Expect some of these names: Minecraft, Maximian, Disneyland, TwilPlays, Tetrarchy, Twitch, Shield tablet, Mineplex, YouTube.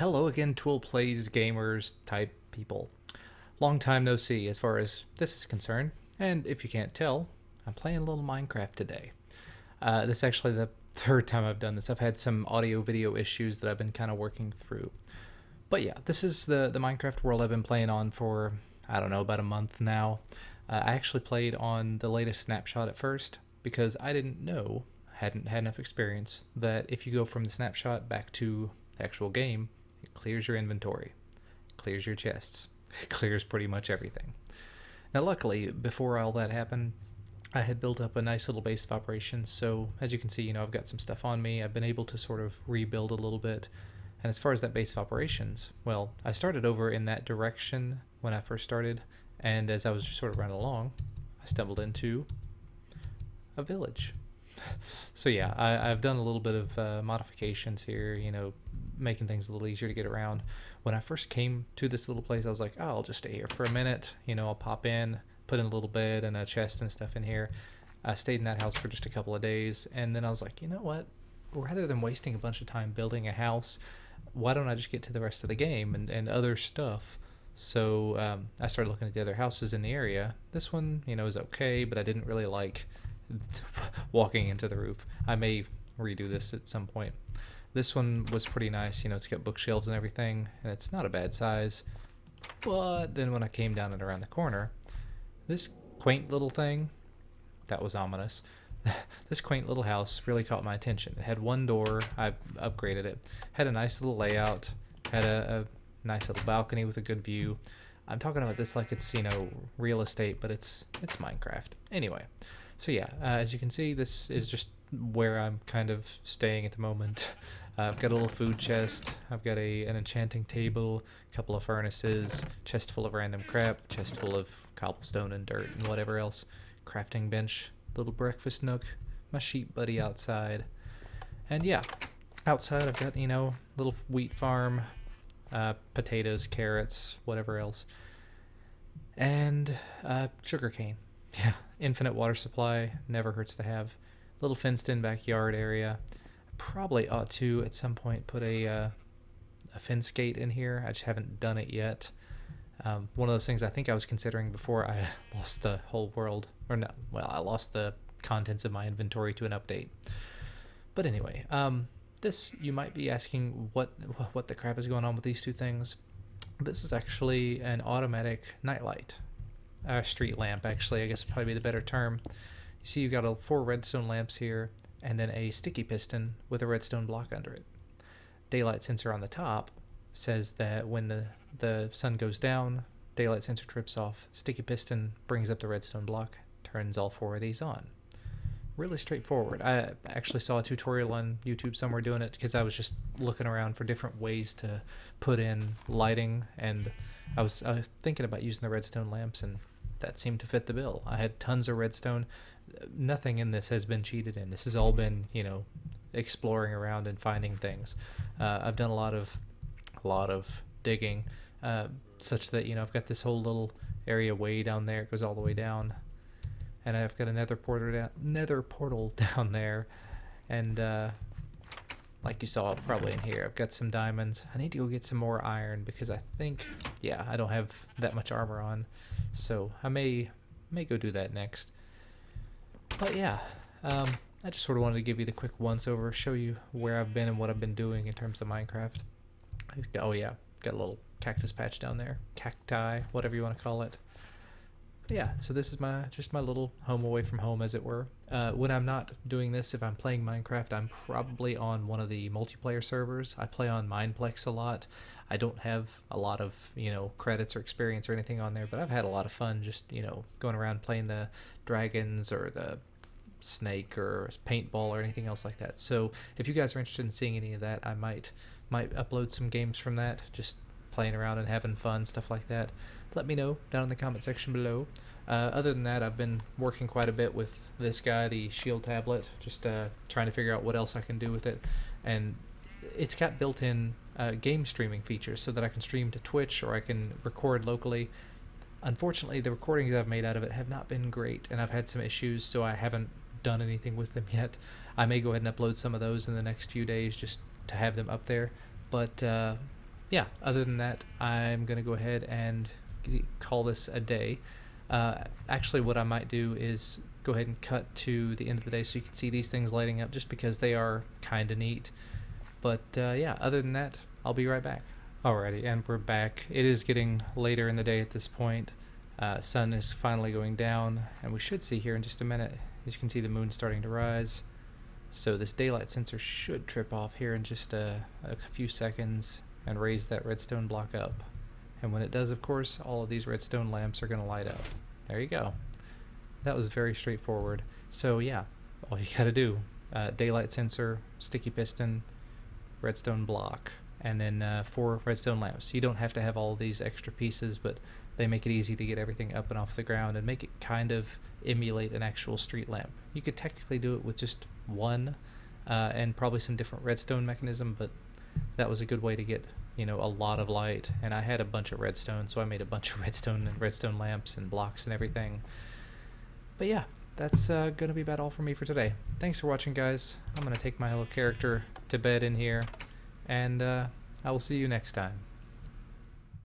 Hello again, TwilPlays gamers type people. Long time no see as far as this is concerned, and if you can't tell, I'm playing a little Minecraft today. This is actually the third time I've done this. I've had some audio-video issues that I've been kind of working through. But yeah, this is the Minecraft world I've been playing on for, I don't know, about a month now. I actually played on the latest snapshot at first, because I didn't know, hadn't had enough experience, that if you go from the snapshot back to the actual game, it clears your inventory, clears your chests, clears pretty much everything. Now luckily, before all that happened, I had built up a nice little base of operations, so as you can see, you know, I've got some stuff on me. I've been able to sort of rebuild a little bit, and as far as that base of operations, well, I started over in that direction when I first started, and as I was just sort of running along, I stumbled into a village. So yeah, I've done a little bit of modifications here, you know, making things a little easier to get around. When I first came to this little place, I was like, oh, I'll just stay here for a minute. You know, I'll pop in, put in a little bed and a chest and stuff in here. I stayed in that house for just a couple of days, and then I was like, you know what? Rather than wasting a bunch of time building a house, why don't I just get to the rest of the game and other stuff? So I started looking at the other houses in the area. This one, you know, is okay, but I didn't really like walking into the roof. I may redo this at some point. This one was pretty nice, you know, it's got bookshelves and everything, and it's not a bad size. But then when I came down and around the corner, this quaint little thing, that was ominous, this quaint little house really caught my attention. It had one door, I upgraded it, had a nice little layout, had a nice little balcony with a good view. I'm talking about this like it's, you know, real estate, but it's Minecraft. Anyway, so yeah, as you can see, this is just where I'm kind of staying at the moment. I've got a little food chest, I've got an enchanting table, a couple of furnaces, chest full of random crap, chest full of cobblestone and dirt and whatever else, crafting bench, little breakfast nook, my sheep buddy outside, and yeah, outside I've got, you know, little wheat farm, potatoes, carrots, whatever else, and sugarcane. Yeah, infinite water supply, never hurts to have. Little fenced-in backyard area. Probably ought to at some point put a fence gate in here. I just haven't done it yet. One of those things I think I was considering before I lost the whole world, or no, well, I lost the contents of my inventory to an update. But anyway, this, you might be asking what the crap is going on with these two things. This is actually an automatic nightlight, or street lamp actually, I guess would probably be the better term. You see you've got four redstone lamps here, and then a sticky piston with a redstone block under it. Daylight sensor on the top says that when the sun goes down, daylight sensor trips off, sticky piston brings up the redstone block, turns all four of these on. Really straightforward. I actually saw a tutorial on YouTube somewhere doing it, because I was just looking around for different ways to put in lighting, and I was thinking about using the redstone lamps, and that seemed to fit the bill. I had tons of redstone. Nothing in this has been cheated in. This has all been, you know, exploring around and finding things. I've done a lot of digging, such that, you know, I've got this whole little area way down there. It goes all the way down, and I've got another nether portal down there, and like you saw probably in here, I've got some diamonds. I need to go get some more iron, because I think, yeah, I don't have that much armor on, so I may go do that next. But yeah, I just sort of wanted to give you the quick once-over, show you where I've been and what I've been doing in terms of Minecraft. Oh yeah, got a little cactus patch down there, cacti, whatever you want to call it. But yeah, so this is just my little home away from home, as it were. When I'm not doing this, if I'm playing Minecraft, I'm probably on one of the multiplayer servers. I play on Mineplex a lot. I don't have a lot of, you know, credits or experience or anything on there, but I've had a lot of fun just, you know, going around playing the dragons or the snake or paintball or anything else like that. So if you guys are interested in seeing any of that, I might upload some games from that, just playing around and having fun, stuff like that. Let me know down in the comment section below. Other than that, I've been working quite a bit with this guy, the Shield tablet, just trying to figure out what else I can do with it. And it's got built-in game streaming features so that I can stream to Twitch, or I can record locally. Unfortunately, the recordings I've made out of it have not been great, and I've had some issues, so I haven't done anything with them yet. I may go ahead and upload some of those in the next few days just to have them up there, but yeah, other than that, I'm gonna go ahead and call this a day. Actually, what I might do is go ahead and cut to the end of the day so you can see these things lighting up, just because they are kind of neat. But yeah, other than that, I'll be right back. Alrighty, and we're back. It is getting later in the day at this point. Sun is finally going down, and we should see here in just a minute, as you can see, the moon starting to rise. So this daylight sensor should trip off here in just a few seconds and raise that redstone block up. And when it does, of course, all of these redstone lamps are going to light up. There you go. That was very straightforward. So yeah, all you gotta do, daylight sensor, sticky piston, redstone block, and then 4 redstone lamps. You don't have to have all these extra pieces, but they make it easy to get everything up and off the ground and make it kind of emulate an actual street lamp. You could technically do it with just one and probably some different redstone mechanism, but that was a good way to get, you know, a lot of light. And I had a bunch of redstone, so I made a bunch of redstone and redstone lamps and blocks and everything. But yeah, that's gonna be about all for me for today. Thanks for watching, guys. I'm gonna take my little character to bed in here, and I will see you next time.